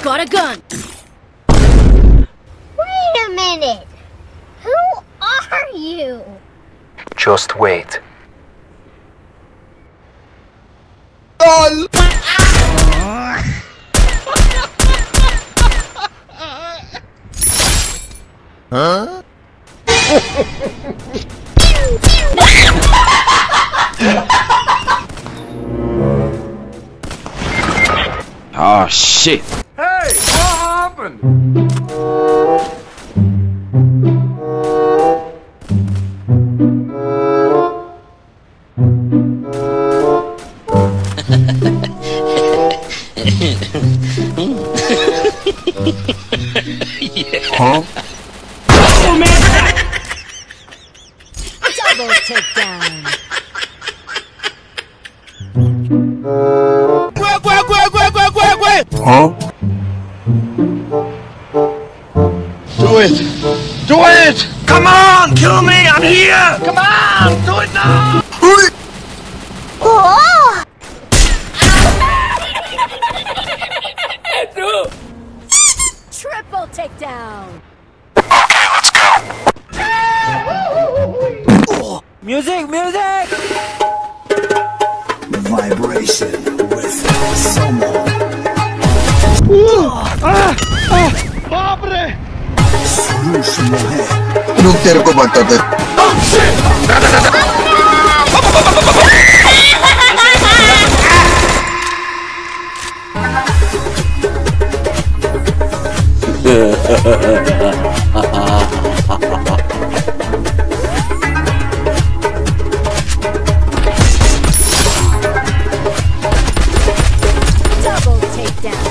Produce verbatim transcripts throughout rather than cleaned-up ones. Got a gun. Wait a minute. Who are you? Just wait. Oh, huh? Oh shit! Hey, what happened? Yeah. Huh? Oh man! Double takedown! Huh? Do it! Do it! Come on! Kill me! I'm here! Come on! Do it now! Oh. No. Triple takedown! Okay, let's go! Music! Music! Vibration with someone. बाप रे लोग तेरे को बताते थे। Double takedown.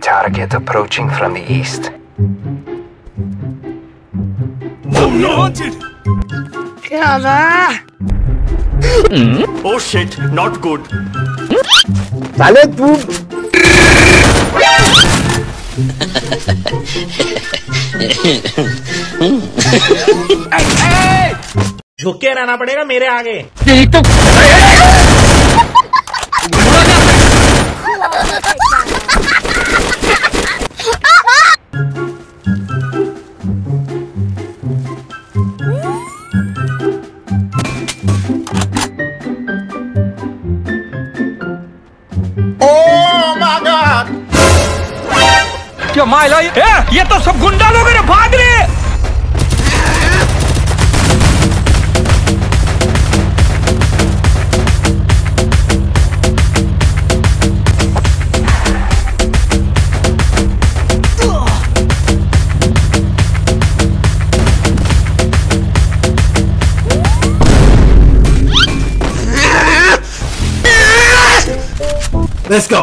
Target approaching from the east. Oh no! Wanted. Mm? Oh shit! Not good. Sale tu. झुक के रहना पड़ेगा मेरे आगे. माइला ये, ये तो सब गुंडा लोग हैं, भाग रहे हैं। Let's go.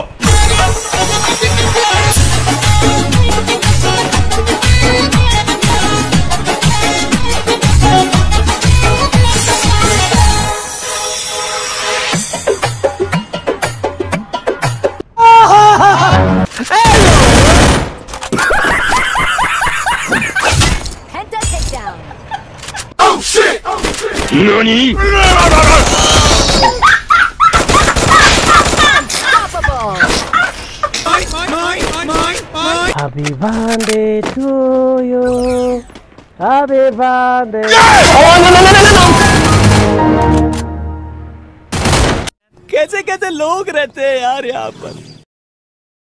Nani? Happy birthday to you. Happy birthday. Oh no no no no no. कैसे कैसे लोग रहते हैं यार यहाँ पर.